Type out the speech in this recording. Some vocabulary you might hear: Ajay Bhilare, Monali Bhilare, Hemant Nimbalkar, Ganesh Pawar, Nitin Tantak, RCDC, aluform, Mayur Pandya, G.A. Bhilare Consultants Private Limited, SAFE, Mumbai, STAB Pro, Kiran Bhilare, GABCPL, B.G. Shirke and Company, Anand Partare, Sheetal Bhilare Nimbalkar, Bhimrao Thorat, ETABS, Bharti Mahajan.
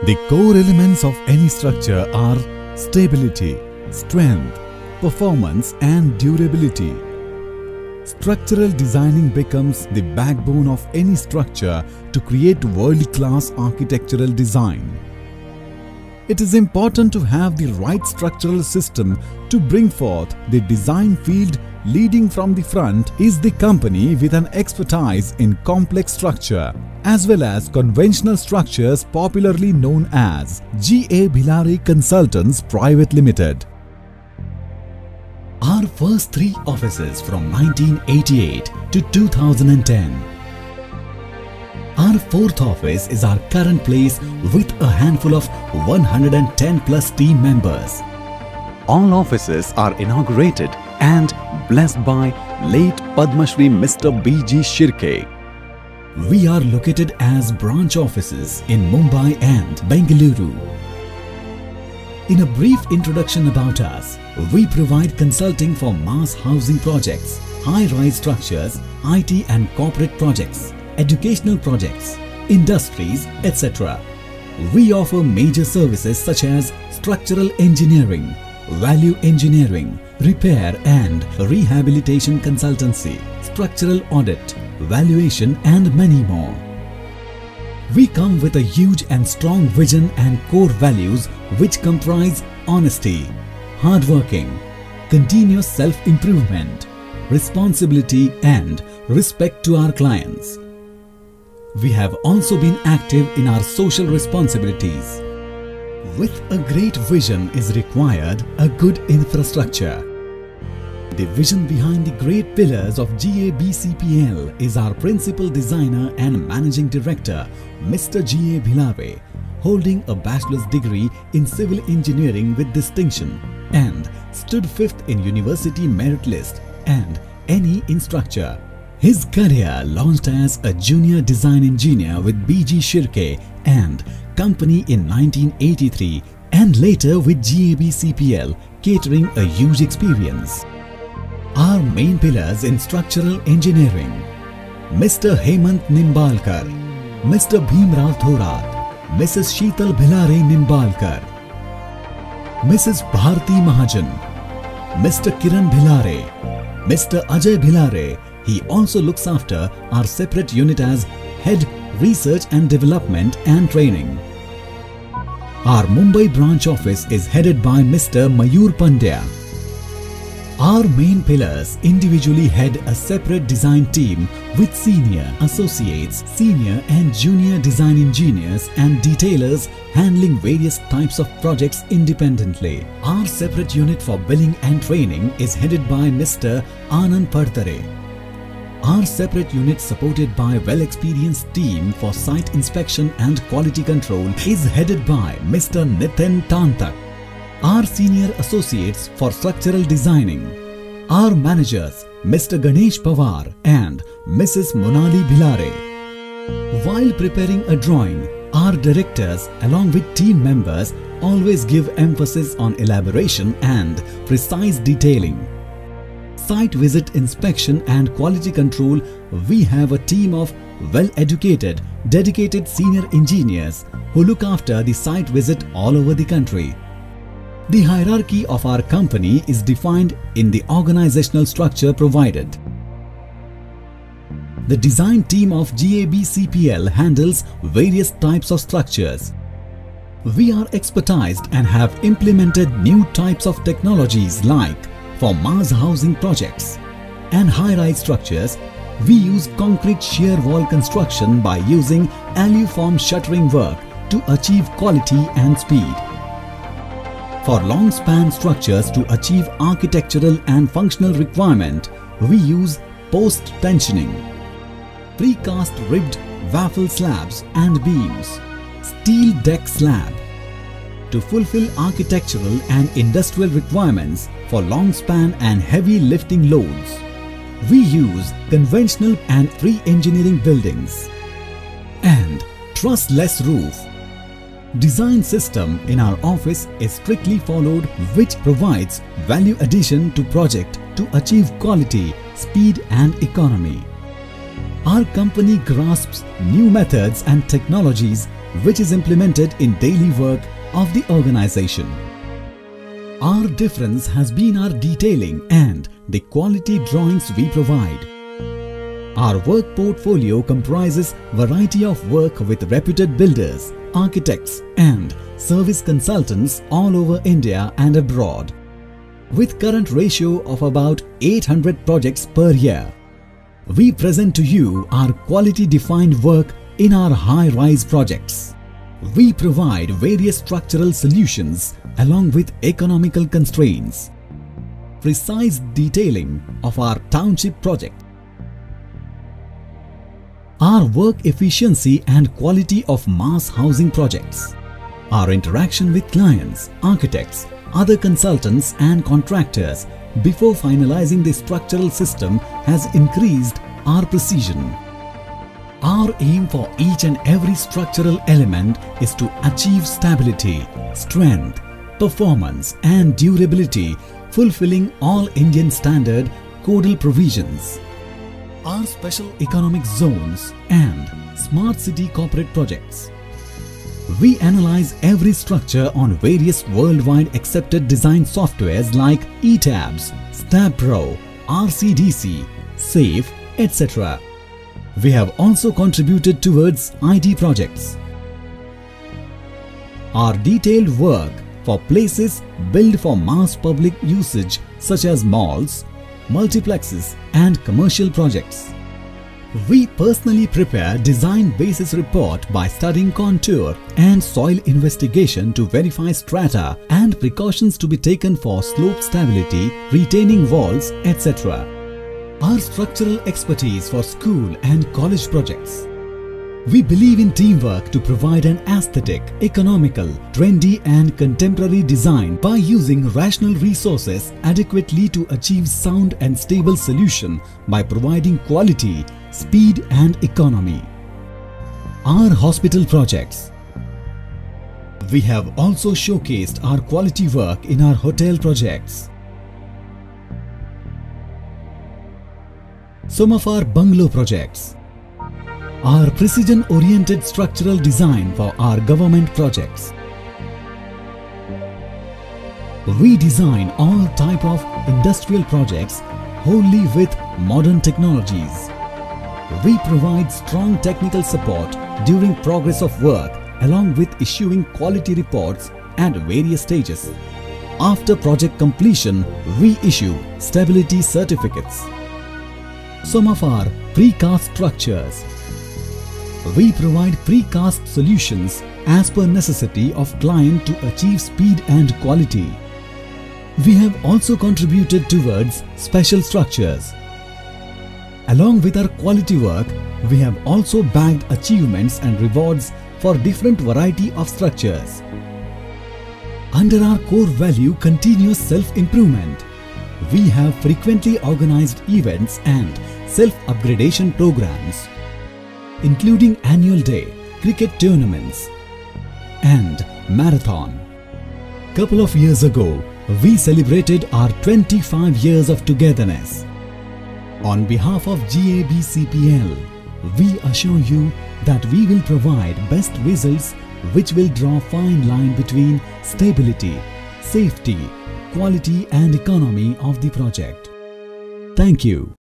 The core elements of any structure are stability, strength, performance and durability. Structural designing becomes the backbone of any structure to create world-class architectural design. It is important to have the right structural system to bring forth the design field. Leading from the front is the company with an expertise in complex structure as well as conventional structures, popularly known as G.A. Bhilare Consultants Private Limited. Our first three offices from 1988 to 2010. Our fourth office is our current place with a handful of 110 plus team members. All offices are inaugurated and blessed by late Padma Shri Mr. B.G. Shirke. We are located as branch offices in Mumbai and Bengaluru. In a brief introduction about us, we provide consulting for mass housing projects, high-rise structures, IT and corporate projects, educational projects, industries, etc. We offer major services such as structural engineering, value engineering, repair and rehabilitation consultancy, structural audit, valuation and many more. We come with a huge and strong vision and core values which comprise honesty, hardworking, continuous self-improvement, responsibility and respect to our clients. We have also been active in our social responsibilities. With a great vision is required a good infrastructure. The vision behind the great pillars of GABCPL is our principal designer and managing director, Mr. G.A. Bhilare, holding a bachelor's degree in civil engineering with distinction and stood 5th in university merit list and NE in structure. His career launched as a junior design engineer with B.G. Shirke and Company in 1983 and later with GABCPL, catering a huge experience. Our main pillars in structural engineering: Mr. Hemant Nimbalkar, Mr. Bhimrao Thorat, Mrs. Sheetal Bhilare Nimbalkar, Mrs. Bharti Mahajan, Mr. Kiran Bhilare, Mr. Ajay Bhilare. He also looks after our separate unit as Head Research and Development and Training. Our Mumbai branch office is headed by Mr. Mayur Pandya. Our main pillars individually head a separate design team with senior associates, senior and junior design engineers and detailers handling various types of projects independently. Our separate unit for billing and training is headed by Mr. Anand Partare. Our separate unit supported by well-experienced team for site inspection and quality control is headed by Mr. Nitin Tantak. Our senior associates for structural designing. Our managers, Mr. Ganesh Pawar and Mrs. Monali Bhilare. While preparing a drawing, our directors along with team members always give emphasis on elaboration and precise detailing. Site visit inspection and quality control, we have a team of well-educated, dedicated senior engineers who look after the site visit all over the country. The hierarchy of our company is defined in the organizational structure provided. The design team of GABCPL handles various types of structures. We are expertised and have implemented new types of technologies like for mass housing projects and high-rise structures, we use concrete shear wall construction by using aluform shuttering work to achieve quality and speed. For long-span structures to achieve architectural and functional requirement, we use post-tensioning, precast ribbed waffle slabs and beams, steel deck slab. To fulfill architectural and industrial requirements for long span and heavy lifting loads, we use conventional and pre-engineering buildings and trussless roof. Design system in our office is strictly followed, which provides value addition to project to achieve quality, speed and economy. Our company grasps new methods and technologies which is implemented in daily work of the organization. Our difference has been our detailing and the quality drawings we provide. Our work portfolio comprises variety of work with reputed builders, architects and service consultants all over India and abroad, with current ratio of about 800 projects per year. We present to you our quality-defined work in our high-rise projects. We provide various structural solutions along with economical constraints. Precise detailing of our township project. Our work efficiency and quality of mass housing projects. Our interaction with clients, architects, other consultants and contractors before finalizing the structural system has increased our precision. Our aim for each and every structural element is to achieve stability, strength, performance and durability, fulfilling all Indian standard codal provisions. Our special economic zones and smart city corporate projects. We analyze every structure on various worldwide accepted design softwares like ETABS, STAB Pro, RCDC, SAFE, etc. We have also contributed towards IT projects. Our detailed work for places built for mass public usage such as malls, multiplexes and commercial projects. We personally prepare design basis report by studying contour and soil investigation to verify strata and precautions to be taken for slope stability, retaining walls, etc. Our structural expertise for school and college projects. We believe in teamwork to provide an aesthetic, economical, trendy and contemporary design by using rational resources adequately to achieve sound and stable solution by providing quality, speed and economy. Our hospital projects. We have also showcased our quality work in our hotel projects. Some of our bungalow projects. Our precision-oriented structural design for our government projects. We design all type of industrial projects wholly with modern technologies. We provide strong technical support during progress of work along with issuing quality reports at various stages. After project completion, we issue stability certificates. Some of our precast structures. We provide precast solutions as per necessity of client to achieve speed and quality. We have also contributed towards special structures. Along with our quality work, we have also bagged achievements and rewards for different variety of structures. Under our core value continuous self-improvement, we have frequently organized events and self-upgradation programs, including annual day, cricket tournaments and marathon. Couple of years ago, we celebrated our 25 years of togetherness. On behalf of GABCPL, we assure you that we will provide best results which will draw fine line between stability, safety, quality and economy of the project. Thank you.